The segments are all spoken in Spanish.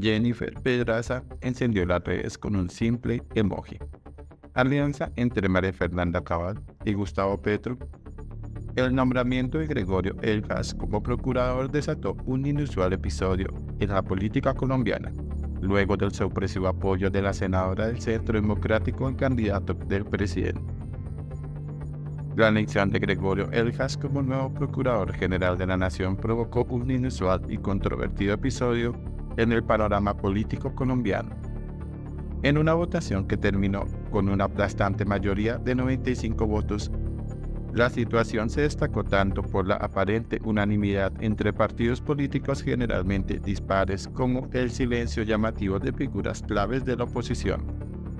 Jennifer Pedraza encendió las redes con un simple emoji. Alianza entre María Fernanda Cabal y Gustavo Petro. El nombramiento de Gregorio Eljach como procurador desató un inusual episodio en la política colombiana. Luego del sorpresivo apoyo de la senadora del Centro Democrático al candidato del presidente. La elección de Gregorio Eljach como nuevo procurador general de la Nación provocó un inusual y controvertido episodio en el panorama político colombiano. En una votación que terminó con una aplastante mayoría de 95 votos, la situación se destacó tanto por la aparente unanimidad entre partidos políticos generalmente dispares como el silencio llamativo de figuras claves de la oposición,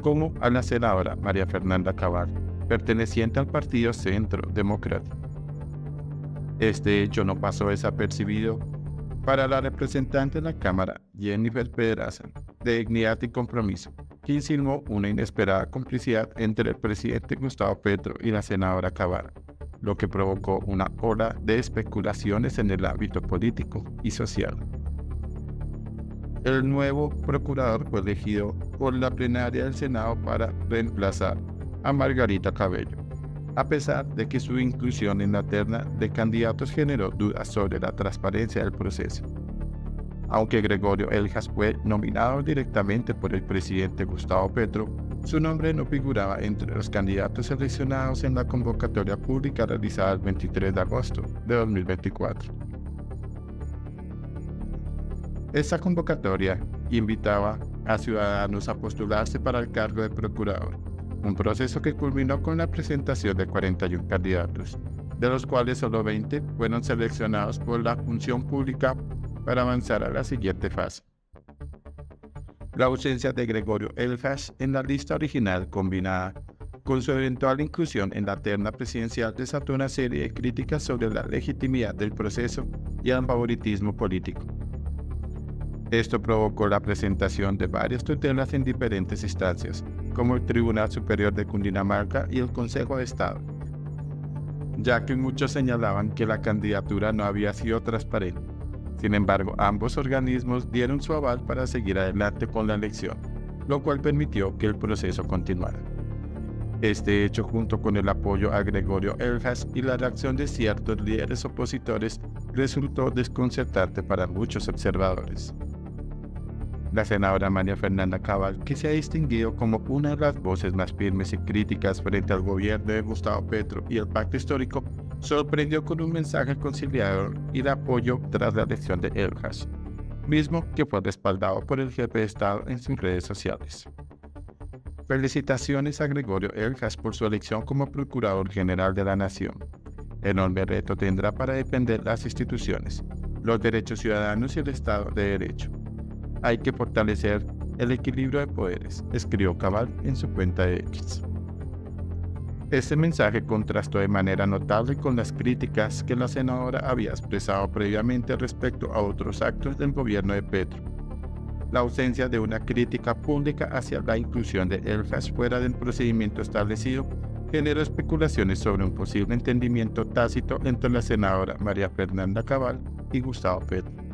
como a la senadora María Fernanda Cabal, perteneciente al partido Centro Democrático. Este hecho no pasó desapercibido para la representante de la Cámara, Jennifer Pedraza, de Dignidad y Compromiso, que insinuó una inesperada complicidad entre el presidente Gustavo Petro y la senadora Cabal, lo que provocó una ola de especulaciones en el ámbito político y social. El nuevo procurador fue elegido por la plenaria del Senado para reemplazar a Margarita Cabello, a pesar de que su inclusión en la terna de candidatos generó dudas sobre la transparencia del proceso. Aunque Gregorio Eljach fue nominado directamente por el presidente Gustavo Petro, su nombre no figuraba entre los candidatos seleccionados en la convocatoria pública realizada el 23 de agosto de 2024. Esta convocatoria invitaba a ciudadanos a postularse para el cargo de procurador, un proceso que culminó con la presentación de 41 candidatos, de los cuales solo 20 fueron seleccionados por la función pública para avanzar a la siguiente fase. La ausencia de Gregorio Eljach en la lista original combinada con su eventual inclusión en la terna presidencial desató una serie de críticas sobre la legitimidad del proceso y el favoritismo político. Esto provocó la presentación de varias tutelas en diferentes instancias, como el Tribunal Superior de Cundinamarca y el Consejo de Estado, ya que muchos señalaban que la candidatura no había sido transparente. Sin embargo, ambos organismos dieron su aval para seguir adelante con la elección, lo cual permitió que el proceso continuara. Este hecho, junto con el apoyo a Gregorio Eljach y la reacción de ciertos líderes opositores, resultó desconcertante para muchos observadores. La senadora María Fernanda Cabal, que se ha distinguido como una de las voces más firmes y críticas frente al gobierno de Gustavo Petro y el Pacto Histórico, sorprendió con un mensaje conciliador y de apoyo tras la elección de Eljach, mismo que fue respaldado por el jefe de Estado en sus redes sociales. Felicitaciones a Gregorio Eljach por su elección como Procurador General de la Nación. Enorme reto tendrá para defender las instituciones, los derechos ciudadanos y el Estado de Derecho. Hay que fortalecer el equilibrio de poderes, escribió Cabal en su cuenta de X. Este mensaje contrastó de manera notable con las críticas que la senadora había expresado previamente respecto a otros actos del gobierno de Petro. La ausencia de una crítica pública hacia la inclusión de Eljach fuera del procedimiento establecido generó especulaciones sobre un posible entendimiento tácito entre la senadora María Fernanda Cabal y Gustavo Petro.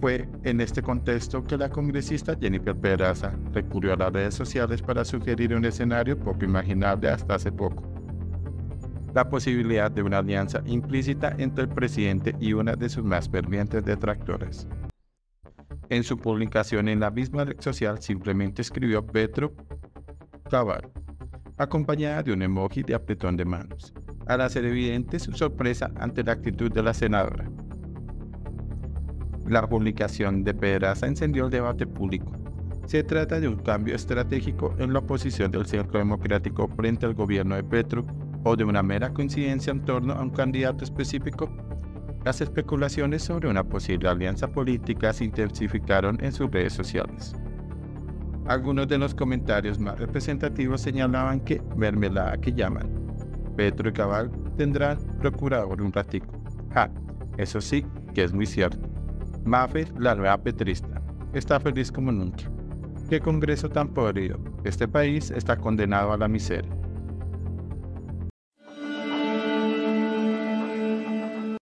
Fue en este contexto que la congresista Jennifer Pedraza recurrió a las redes sociales para sugerir un escenario poco imaginable hasta hace poco: la posibilidad de una alianza implícita entre el presidente y una de sus más fervientes detractores. En su publicación en la misma red social simplemente escribió Petro Cabal, acompañada de un emoji de apretón de manos, al hacer evidente su sorpresa ante la actitud de la senadora. La publicación de Pedraza encendió el debate público. Se trata de un cambio estratégico en la oposición del Centro Democrático frente al gobierno de Petro, o de una mera coincidencia en torno a un candidato específico. Las especulaciones sobre una posible alianza política se intensificaron en sus redes sociales. Algunos de los comentarios más representativos señalaban que, mermelada que llaman, Petro y Cabal tendrán procurador un ratico. Ja, eso sí que es muy cierto. Mafe, la nueva petrista, está feliz como nunca. ¿Qué congreso tan podrido? Este país está condenado a la miseria.